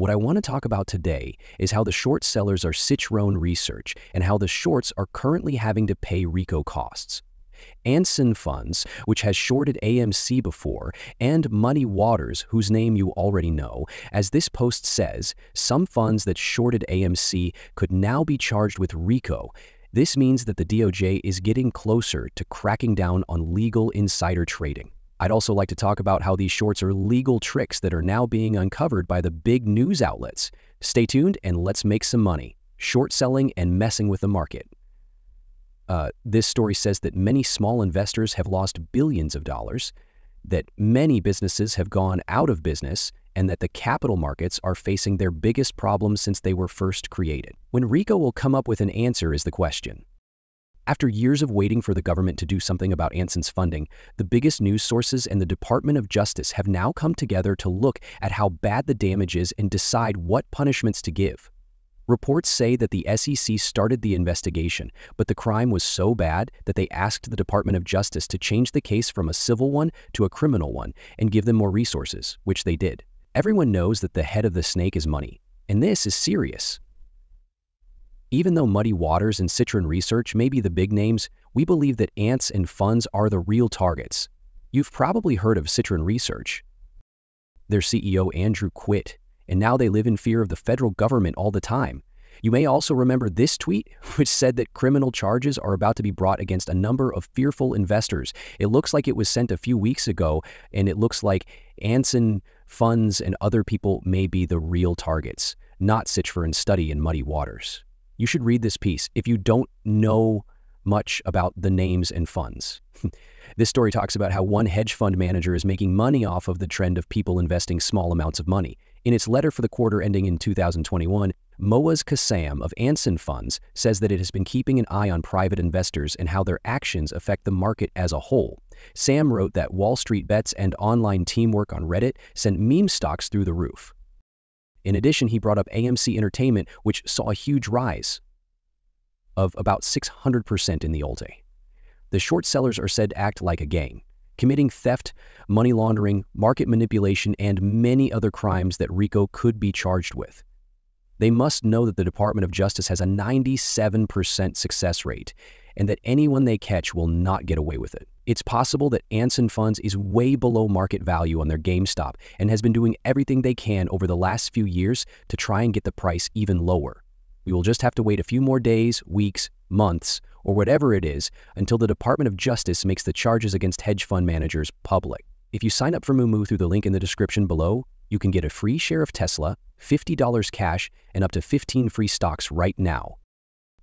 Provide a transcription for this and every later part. What I want to talk about today is how the short sellers are Citron Research and how the shorts are currently having to pay RICO costs. Anson Funds, which has shorted AMC before, and Muddy Waters, whose name you already know. As this post says, some funds that shorted AMC could now be charged with RICO. This means that the DOJ is getting closer to cracking down on legal insider trading. I'd also like to talk about how these shorts are legal tricks that are now being uncovered by the big news outlets. Stay tuned and let's make some money. Short selling and messing with the market. This story says that many small investors have lost billions of dollars, that many businesses have gone out of business, and that the capital markets are facing their biggest problem since they were first created. When RICO will come up with an answer is the question. After years of waiting for the government to do something about Anson's funding, the biggest news sources and the Department of Justice have now come together to look at how bad the damage is and decide what punishments to give. Reports say that the SEC started the investigation, but the crime was so bad that they asked the Department of Justice to change the case from a civil one to a criminal one and give them more resources, which they did. Everyone knows that the head of the snake is money, and this is serious. Even though Muddy Waters and Citron Research may be the big names, we believe that Anson Funds are the real targets. You've probably heard of Citron Research. Their CEO Andrew quit, and now they live in fear of the federal government all the time. You may also remember this tweet, which said that criminal charges are about to be brought against a number of fearful investors. It looks like it was sent a few weeks ago, and it looks like Anson Funds and other people may be the real targets, not Citron Study and Muddy Waters. You should read this piece if you don't know much about the names and funds. This story talks about how one hedge fund manager is making money off of the trend of people investing small amounts of money. In its letter for the quarter ending in 2021, Moaz Kassam of Anson Funds says that it has been keeping an eye on private investors and how their actions affect the market as a whole. Sam wrote that Wall Street bets and online teamwork on Reddit sent meme stocks through the roof. In addition, he brought up AMC Entertainment, which saw a huge rise of about 600% in the old day. The short sellers are said to act like a gang, committing theft, money laundering, market manipulation, and many other crimes that RICO could be charged with. They must know that the Department of Justice has a 97% success rate and that anyone they catch will not get away with it. It's possible that Anson Funds is way below market value on their GameStop and has been doing everything they can over the last few years to try and get the price even lower. We will just have to wait a few more days, weeks, months, or whatever it is, until the Department of Justice makes the charges against hedge fund managers public. If you sign up for Moomoo through the link in the description below, you can get a free share of Tesla, $50 cash, and up to 15 free stocks right now.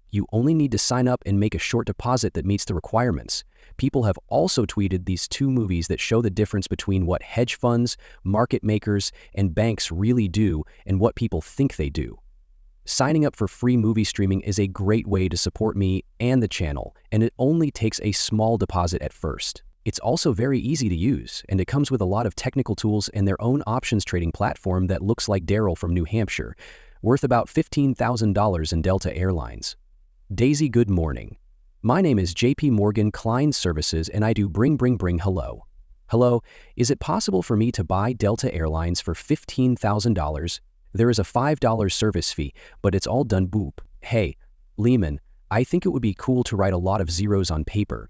You only need to sign up and make a short deposit that meets the requirements. People have also tweeted these two movies that show the difference between what hedge funds, market makers, and banks really do and what people think they do. Signing up for free movie streaming is a great way to support me and the channel, and it only takes a small deposit at first. It's also very easy to use, and it comes with a lot of technical tools and their own options trading platform that looks like Daryl from New Hampshire, worth about $15,000 in Delta Airlines. Daisy, good morning. My name is JP Morgan Klein Services, and I do bring hello. Hello, is it possible for me to buy Delta Airlines for $15,000? There is a $5 service fee, but it's all done boop. Hey, Lehman, I think it would be cool to write a lot of zeros on paper.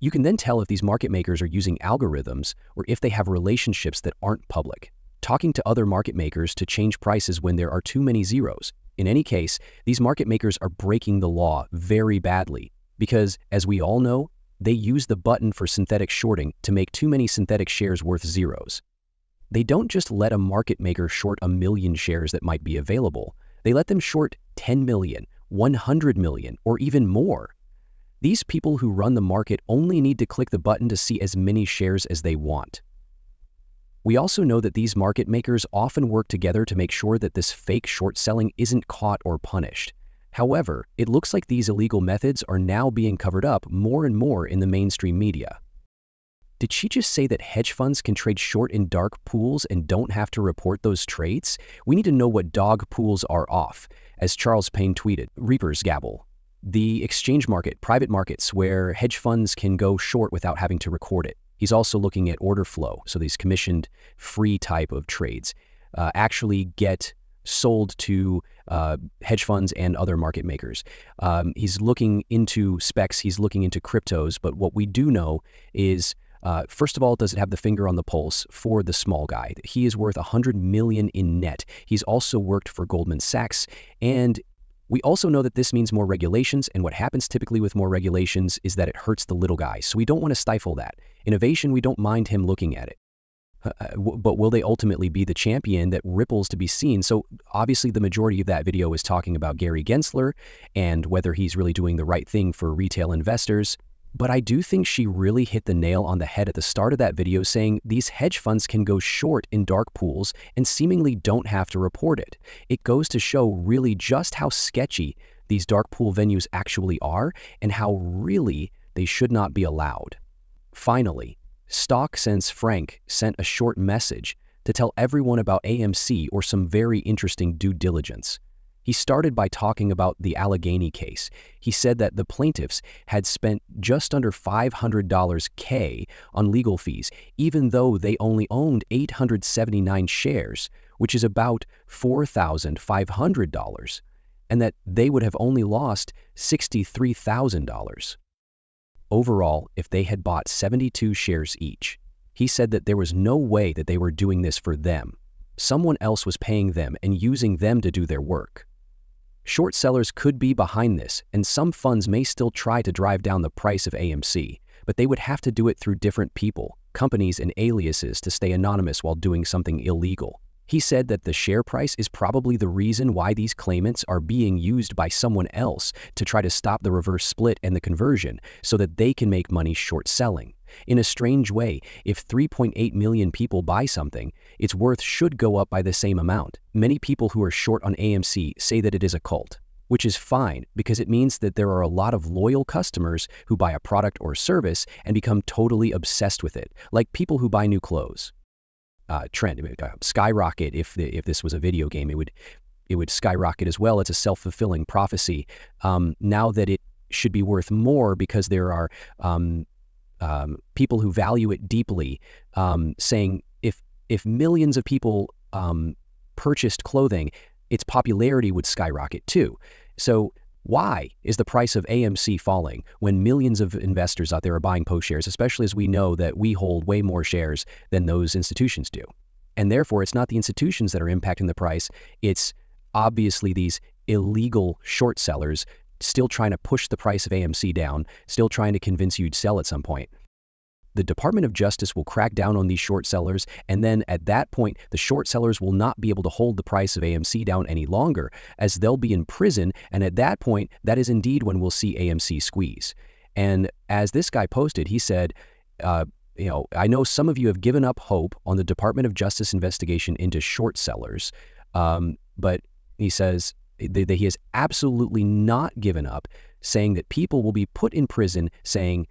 You can then tell if these market makers are using algorithms or if they have relationships that aren't public, talking to other market makers to change prices when there are too many zeros. In any case, these market makers are breaking the law very badly because, as we all know, they use the button for synthetic shorting to make too many synthetic shares worth zeros. They don't just let a market maker short a million shares that might be available. They let them short 10 million, 100 million, or even more. These people who run the market only need to click the button to see as many shares as they want. We also know that these market makers often work together to make sure that this fake short selling isn't caught or punished. However, it looks like these illegal methods are now being covered up more and more in the mainstream media. Did she just say that hedge funds can trade short in dark pools and don't have to report those trades? We need to know what dog pools are off. As Charles Payne tweeted, Reaper's Gabble. The exchange market, private markets, where hedge funds can go short without having to record it. He's also looking at order flow, so these commissioned free type of trades actually get sold to hedge funds and other market makers. He's looking into specs, he's looking into cryptos, but what we do know is, first of all, does it have the finger on the pulse for the small guy? He is worth $100 million in net. He's also worked for Goldman Sachs, and we also know that this means more regulations, and what happens typically with more regulations is that it hurts the little guy, so we don't want to stifle that. Innovation, we don't mind him looking at it. But will they ultimately be the champion that ripples to be seen? So obviously the majority of that video is talking about Gary Gensler and whether he's really doing the right thing for retail investors. But I do think she really hit the nail on the head at the start of that video, saying these hedge funds can go short in dark pools and seemingly don't have to report it. It goes to show really just how sketchy these dark pool venues actually are and how really they should not be allowed. Finally, StockSense Frank sent a short message to tell everyone about AMC or some very interesting due diligence. He started by talking about the Allegheny case. He said that the plaintiffs had spent just under $500K on legal fees, even though they only owned 879 shares, which is about $4,500, and that they would have only lost $63,000. Overall, if they had bought 72 shares each, he said that there was no way that they were doing this for them. Someone else was paying them and using them to do their work. Short sellers could be behind this, and some funds may still try to drive down the price of AMC, but they would have to do it through different people, companies, and aliases to stay anonymous while doing something illegal. He said that the share price is probably the reason why these claimants are being used by someone else to try to stop the reverse split and the conversion so that they can make money short selling. In a strange way, if 3.8 million people buy something, its worth should go up by the same amount. Many people who are short on AMC say that it is a cult, which is fine because it means that there are a lot of loyal customers who buy a product or service and become totally obsessed with it, like people who buy new clothes. Trend skyrocket. If this was a video game, it would skyrocket as well. It's a self-fulfilling prophecy. Now that it should be worth more because there are people who value it deeply, saying if millions of people purchased clothing, its popularity would skyrocket too. So why is the price of AMC falling when millions of investors out there are buying PO shares, especially as we know that we hold way more shares than those institutions do? And therefore, it's not the institutions that are impacting the price. It's obviously these illegal short sellers still trying to push the price of AMC down, still trying to convince you to sell at some point. The Department of Justice will crack down on these short sellers, and then at that point, the short sellers will not be able to hold the price of AMC down any longer, as they'll be in prison, and at that point, that is indeed when we'll see AMC squeeze. And as this guy posted, he said, I know some of you have given up hope on the Department of Justice investigation into short sellers, but he says that he has absolutely not given up, saying that people will be put in prison saying